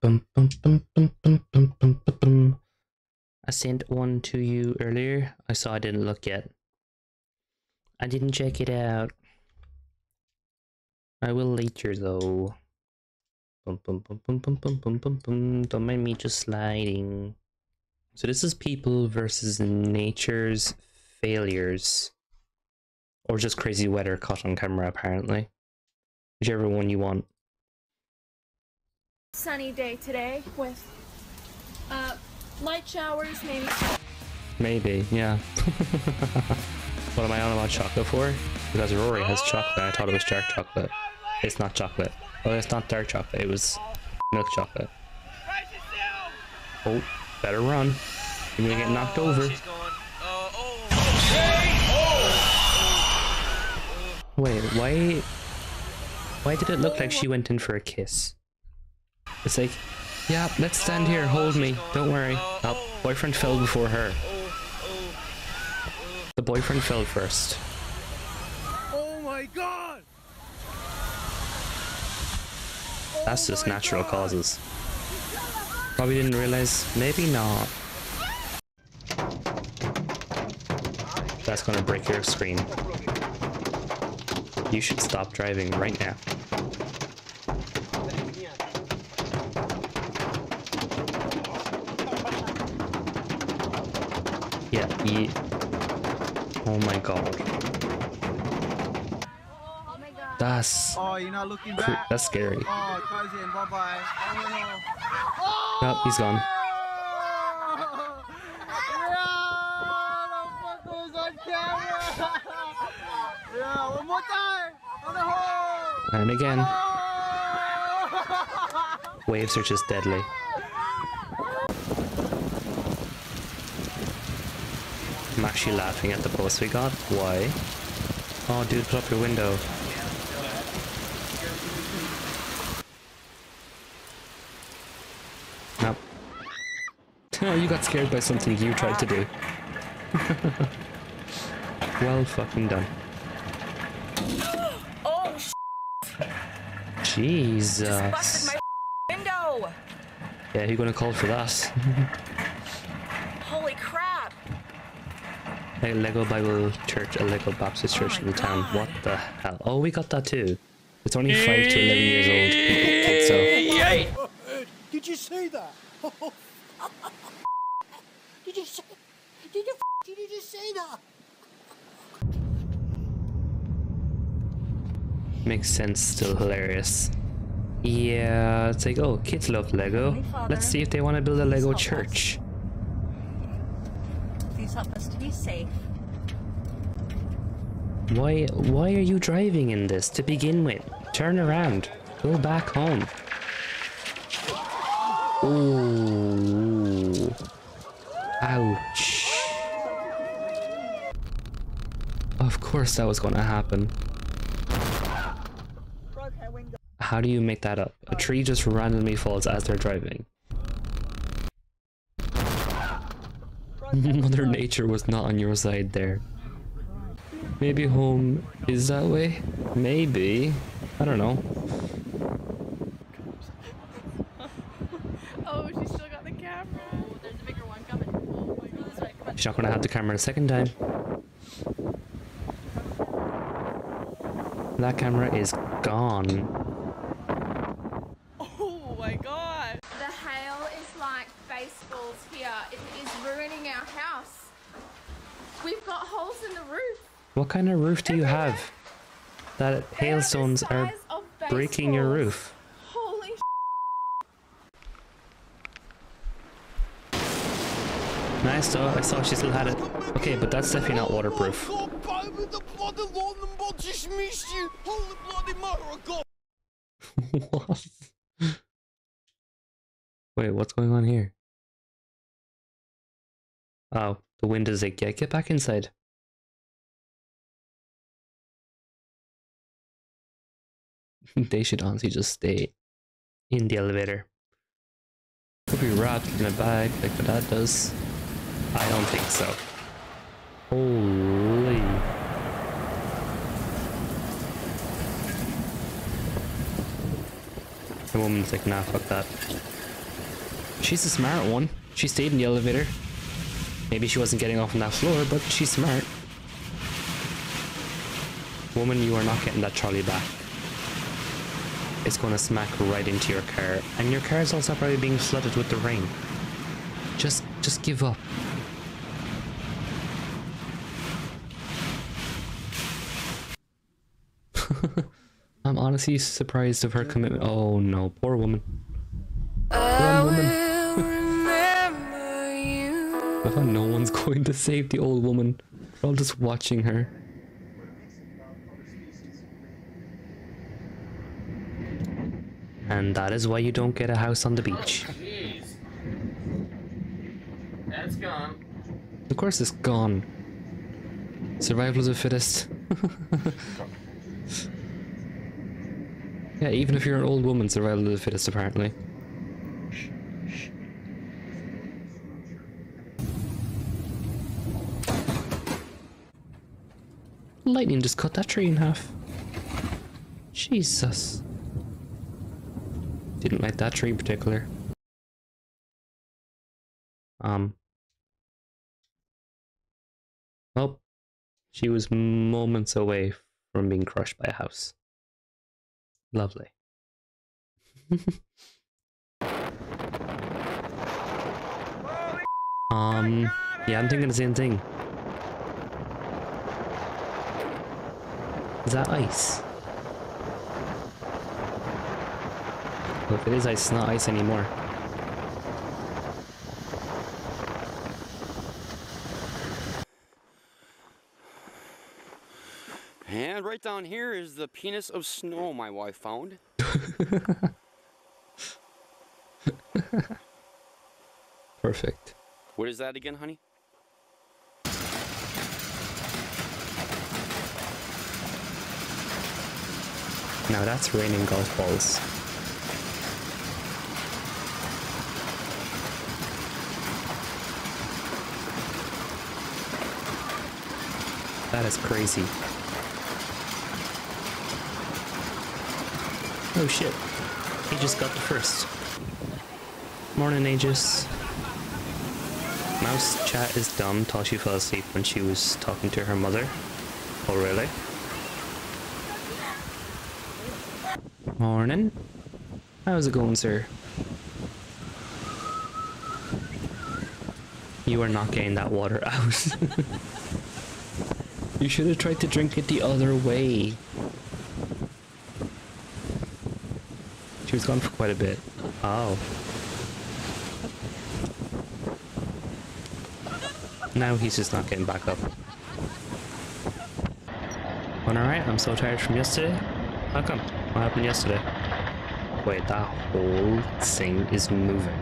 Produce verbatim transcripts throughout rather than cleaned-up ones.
bum, bum, bum, bum, bum, bum, bum, bum. I sent one to you earlier. I saw I didn't look yet. I didn't check it out. I will later though. Bum, bum, bum, bum, bum, bum, bum, bum, bum. Don't mind me just sliding. So this is people versus nature's failures. Or just crazy weather caught on camera apparently. Whichever one you want. Sunny day today with uh, light showers maybe. Maybe, yeah. What am I on about chocolate for? Because Rory has chocolate, I thought it was dark chocolate. It's not chocolate. Oh, it's not dark chocolate, it was milk chocolate. Oh, better run. You're gonna get knocked over. Wait, why... Why did it look like she went in for a kiss? It's like, yeah, let's stand here, hold me, don't worry. Oh, boyfriend fell before her. The boyfriend fell first. Oh my god! That's just natural causes. Probably didn't realize, maybe not. That's gonna break your screen. You should stop driving right now. Yeah, you... Oh my god. That's... Oh, you're not looking back. That's scary. Oh, close in. Bye-bye. Oh, no. Oh, he's gone. Yeah, one more time! On the hole! And again. Oh! Waves are just deadly. I'm actually laughing at the post we got. Why? Oh, dude, put up your window. Nope. Oh, you got scared by something you tried to do. Well fucking done. Oh, Jesus! Just busted my window. Yeah, who's gonna call for that? Holy crap! A Lego Bible Church, a Lego Baptist Church oh in the God. town. What the hell? Oh, we got that too. It's only five to eleven years old. So. Oh, did you see that? Oh, did you see? Did you? Did you just see that? Makes sense, still hilarious. Yeah, it's like, oh, kids love Lego. Let's see if they want to build a Lego church. Please help us to be safe. Why, why are you driving in this to begin with? Turn around. Go back home. Ooh. Ouch. Of course that was gonna happen. How do you make that up? A tree just randomly falls as they're driving. Mother Nature was not on your side there. Maybe home is that way? Maybe. I don't know. Oh, she's still got the camera. Oh, there's a bigger one coming. Oh my god, that's right. Come on. She's not gonna have the camera a second time. That camera is gone. What kind of roof do you have that hailstones are breaking your roof? Holy sh**. Nice though, I saw she still had it. Okay, but that's definitely not waterproof. What? Wait, what's going on here? Oh, the wind is like, yeah, get back inside. They should honestly just stay in the elevator. Could be wrapped in a bag like what that does. I don't think so. Holy. The woman's like, nah, fuck that. She's a smart one. She stayed in the elevator. Maybe she wasn't getting off on that floor, but she's smart. Woman, you are not getting that trolley back. It's going to smack right into your car. And your car is also probably being flooded with the rain. Just, just give up. I'm honestly surprised of her commitment. Oh no, poor woman. Poor woman. I thought no one's going to save the old woman. We're all just watching her. And that is why you don't get a house on the beach. Oh, that's gone. Of course it's gone. Survival of the fittest. Yeah, even if you're an old woman, survival of the fittest, apparently. Lightning just cut that tree in half. Jesus. Didn't like that tree in particular. Um. Oh. She was moments away from being crushed by a house. Lovely. um. Yeah, I'm thinking the same thing. Is that ice? Well, if it is ice, it's not ice anymore. And right down here is the penis of snow my wife found. Perfect. What is that again, honey? Now that's raining golf balls. That is crazy. Oh shit, he just got the first. Morning, Aegis. Mouse chat is dumb. Toshi fell asleep when she was talking to her mother. Oh really? Morning. How's it going, sir? You are not getting that water out. You should have tried to drink it the other way. She was gone for quite a bit. Oh. Now he's just not getting back up. Going alright, I'm so tired from yesterday. How come? What happened yesterday? Wait, that whole thing is moving.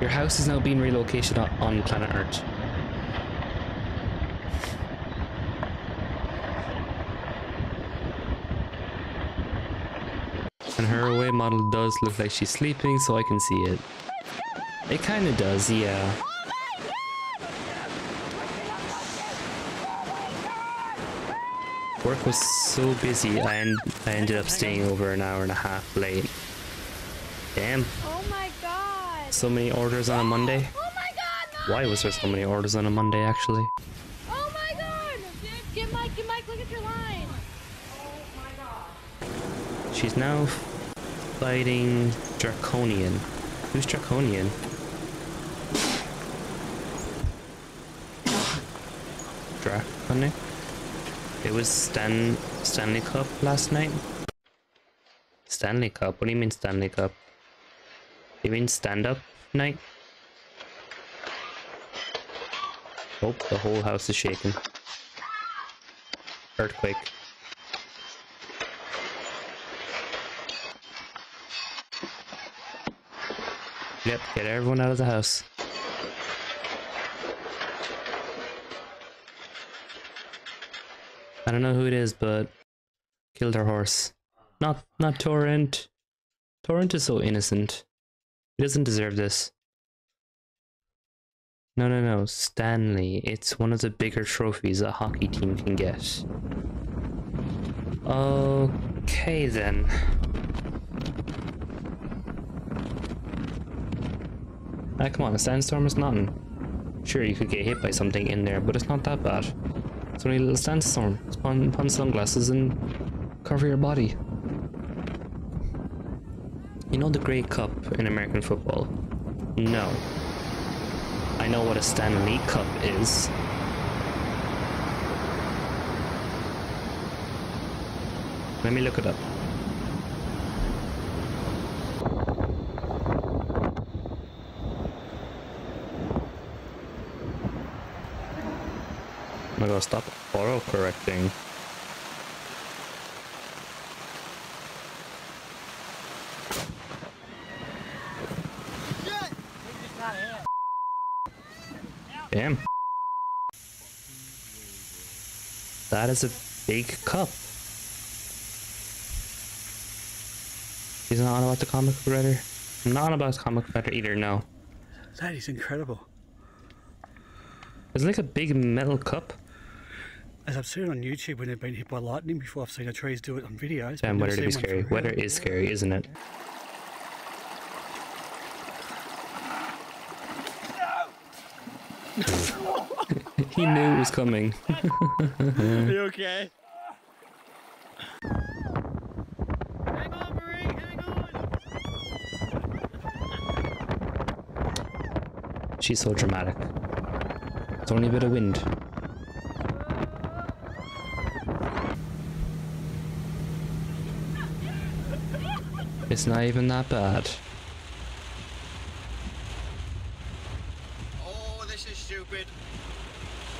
Your house is now being relocated on planet Earth. And her away model does look like she's sleeping, so I can see it. It kind of does, yeah. Oh, work was so busy, I, en I ended up staying over an hour and a half late. Damn. Oh my god. So many orders on a Monday. Oh my god, Mommy. Why was there so many orders on a Monday, actually? Oh my god. Get Mike, get Mike, look at your line. She's now fighting Draconian. Who's Draconian? Draconic? It was Stan Stanley Cup last night. Stanley Cup? What do you mean Stanley Cup? You mean stand-up night? Oh, the whole house is shaking. Earthquake. Yep, get everyone out of the house. I don't know who it is, but killed her horse. Not, not Torrent. Torrent is so innocent. He doesn't deserve this. No, no, no, Stanley. It's one of the bigger trophies a hockey team can get. Okay then. Ah, come on, a sandstorm is nothing. Sure, you could get hit by something in there, but it's not that bad. It's only a little sandstorm. Just put on sunglasses and cover your body. You know the Grey Cup in American football? No. I know what a Stanley Cup is. Let me look it up. I'm gonna stop auto-correcting. Damn. That is a big cup. He's not on about the comic book writer. I'm not on about the comic book writer either, no. That is incredible. It's like a big metal cup. As I've seen on YouTube when they've been hit by lightning before, I've seen the trees do it on videos. Damn, weather to be scary. Weather is scary, isn't it? He knew it was coming. You okay? Hang on, Marie, hang on! She's so dramatic. It's only a bit of wind. It's not even that bad. Stupid.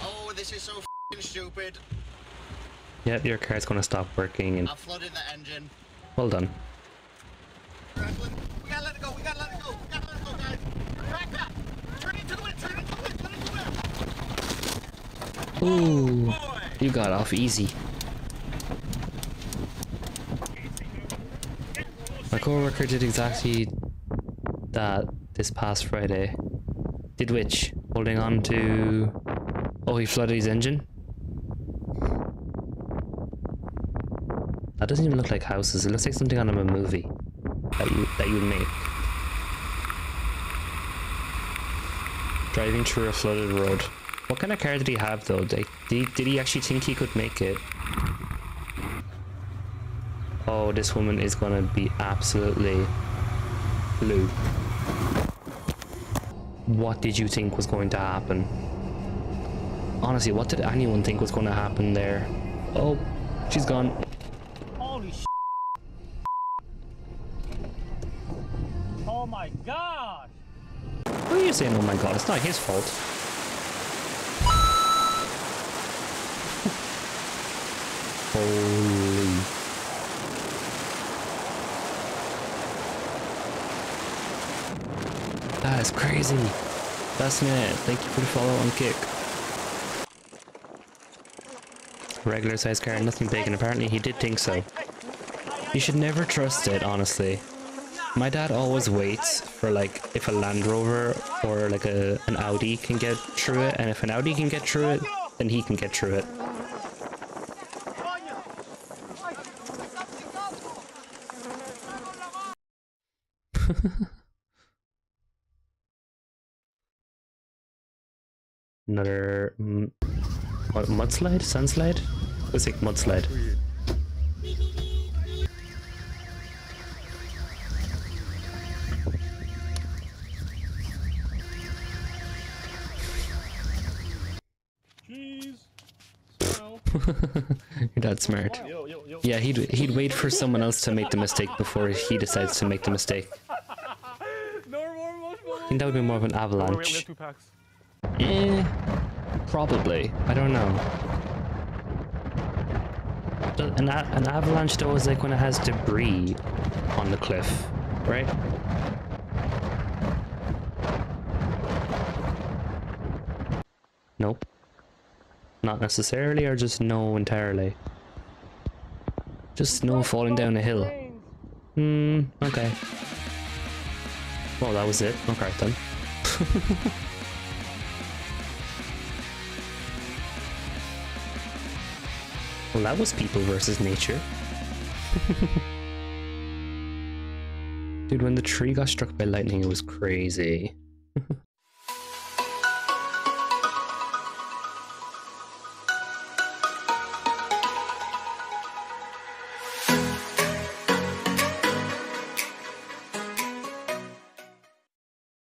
Oh, this is so f***ing stupid. Yep, your car's gonna stop working and I flooded the engine. Well done. Franklin, we gotta let it go, we gotta let it go, we gotta let it go, guys. Back up! Turn into the wind, turn into the wind, turn into the wind! Ooh, oh, you got off easy. My co-worker did exactly that this past Friday. Did which? Holding on to... Oh, he flooded his engine? That doesn't even look like houses. It looks like something out of a movie that you, that you make. Driving through a flooded road. What kind of car did he have, though? Did he, did he actually think he could make it? Oh, this woman is gonna be absolutely blue. What did you think was going to happen? Honestly, what did anyone think was going to happen there? Oh, she's gone. Holy shit. Oh my gosh. What are you saying? Oh my god, it's not his fault. Holy. That is crazy. That's it. Thank you for the follow on Kick. Regular size car, nothing big, and apparently he did think so. You should never trust it, honestly. My dad always waits for like if a Land Rover or like a an Audi can get through it, and if an Audi can get through it, then he can get through it. Another mm, what, mudslide? Sunslide? Let's take mudslide. Cheese. That's smart. Yo, yo, yo. Yeah, he'd he'd wait for someone else to make the mistake before he decides to make the mistake. No more, more, more. I think that would be more of an avalanche. Oh, wait, we have two packs. Eh, probably. I don't know. An, a an avalanche though is like when it has debris on the cliff, right? Nope. Not necessarily, or just no entirely. Just snow falling down a hill. Hmm, okay. Well, that was it. Okay, then. Well, that was people versus nature. Dude, when the tree got struck by lightning, it was crazy.